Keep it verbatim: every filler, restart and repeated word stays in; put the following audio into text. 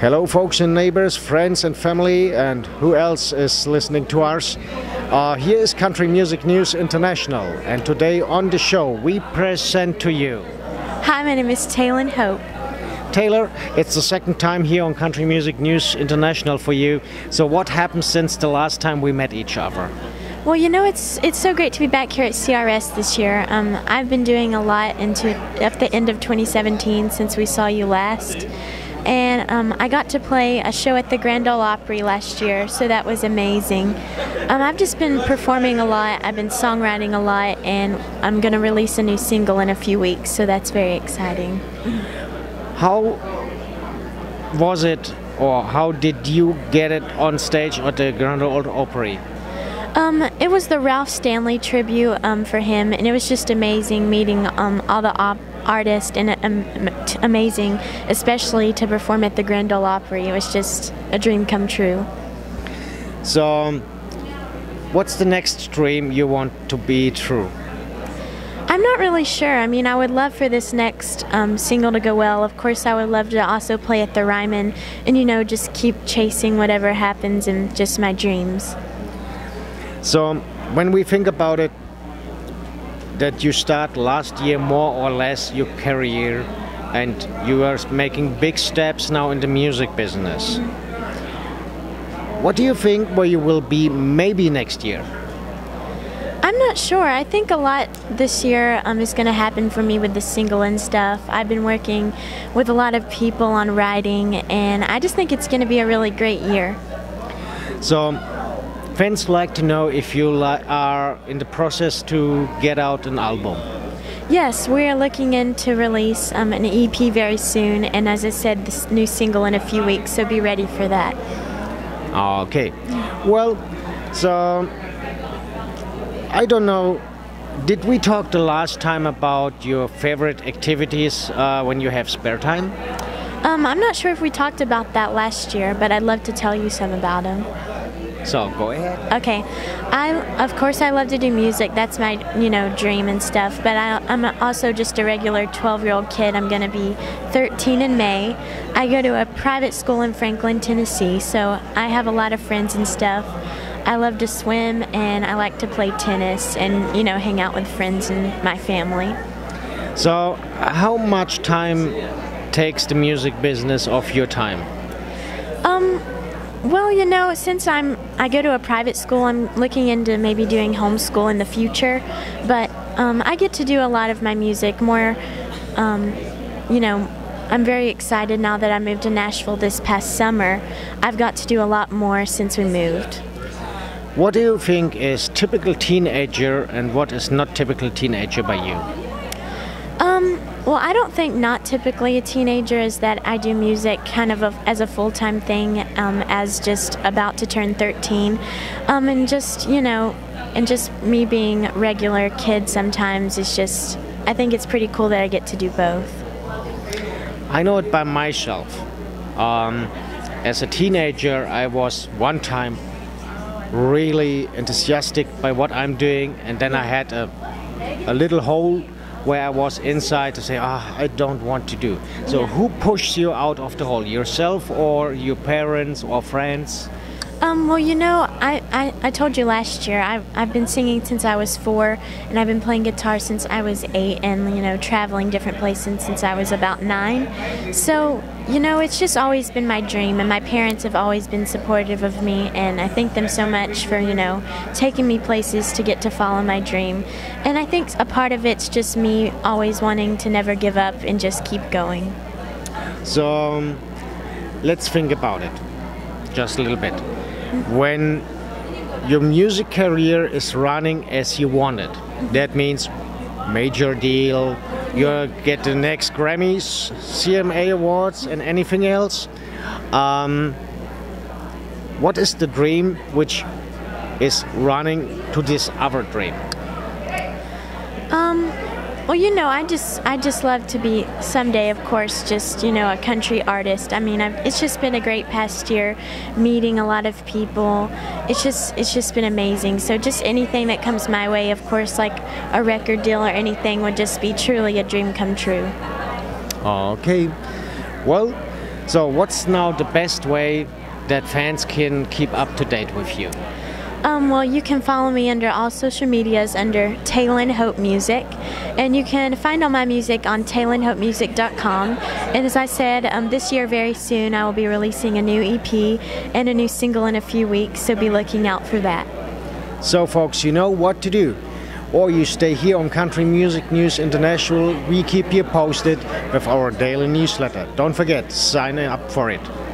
Hello folks and neighbors, friends and family, and who else is listening to us. Uh, here is Country Music News International, and today on the show we present to you. Hi, my name is Taylon Hope. Taylor, it's the second time here on Country Music News International for you. So what happened since the last time we met each other? Well, you know, it's it's so great to be back here at C R S this year. Um, I've been doing a lot into at the end of twenty seventeen since we saw you last, and um, I got to play a show at the Grand Ole Opry last year, so that was amazing. Um, I've just been performing a lot. I've been songwriting a lot, and I'm going to release a new single in a few weeks, so that's very exciting. How was it, or how did you get it on stage at the Grand Ole Opry? Um, it was the Ralph Stanley tribute um, for him, and it was just amazing meeting um, all the op artists, and um, amazing, especially to perform at the Grand Ole Opry. It was just a dream come true. So, um, what's the next dream you want to be true? I'm not really sure. I mean, I would love for this next um, single to go well. Of course, I would love to also play at the Ryman, and, you know, just keep chasing whatever happens and just my dreams. So when we think about it, that you start last year more or less your career, and you are making big steps now in the music business. What do you think where you will be maybe next year? I'm not sure. I think a lot this year um, is going to happen for me with the single and stuff. I've been working with a lot of people on writing, and I just think it's going to be a really great year. So fans like to know if you li are in the process to get out an album. Yes, we are looking in to release um, an E P very soon, and as I said, this new single in a few weeks, so be ready for that. Okay. Well, so I don't know, did we talk the last time about your favorite activities uh, when you have spare time? Um, I'm not sure if we talked about that last year, but I'd love to tell you some about them. So go ahead. Okay, I of course I love to do music. That's my you know dream and stuff. But I, I'm also just a regular twelve-year-old kid. I'm gonna be thirteen in May. I go to a private school in Franklin, Tennessee. So I have a lot of friends and stuff. I love to swim, and I like to play tennis, and you know hang out with friends and my family. So how much time takes the music business of your time? Um. Well, you know, since I'm, I go to a private school, I'm looking into maybe doing homeschool in the future, but um, I get to do a lot of my music more, um, you know, I'm very excited now that I moved to Nashville this past summer. I've got to do a lot more since we moved. What do you think is typical teenager and what is not typical teenager by you? Um, well, I don't think not typically a teenager is that I do music kind of a, as a full-time thing, um, as just about to turn thirteen, um, and just, you know, and just me being a regular kid sometimes is just, I think it's pretty cool that I get to do both. I know it by myself. Um, as a teenager, I was one time really enthusiastic by what I'm doing, and then I had a, a little hole where I was inside to say, ah, I don't want to do. So yeah. Who pushed you out of the hole? Yourself or your parents or friends? Um, well, you know, I, I, I told you last year, I've, I've been singing since I was four, and I've been playing guitar since I was eight, and, you know, traveling different places since I was about nine. So, you know, it's just always been my dream, and my parents have always been supportive of me, and I thank them so much for, you know, taking me places to get to follow my dream. And I think a part of it's just me always wanting to never give up and just keep going. So, um, let's think about it just a little bit. When your music career is running as you want it, that means major deal, you'll get the next Grammys, C M A awards, and anything else. Um, what is the dream which is running to this other dream? Um. Well, you know, I just I just love to be someday, of course, just, you know, a country artist. I mean, I've, it's just been a great past year, meeting a lot of people. It's just it's just been amazing. So just anything that comes my way, of course, like a record deal or anything would just be truly a dream come true. Okay. Well, So what's now the best way that fans can keep up to date with you? Um, well, you can follow me under all social medias under Taylon Hope Music, and you can find all my music on Taylon Hope Music dot com. And as I said, um, this year very soon I will be releasing a new E P and a new single in a few weeks, so be looking out for that. So folks, you know what to do. Or you stay here on Country Music News International. We keep you posted with our daily newsletter. Don't forget, sign up for it.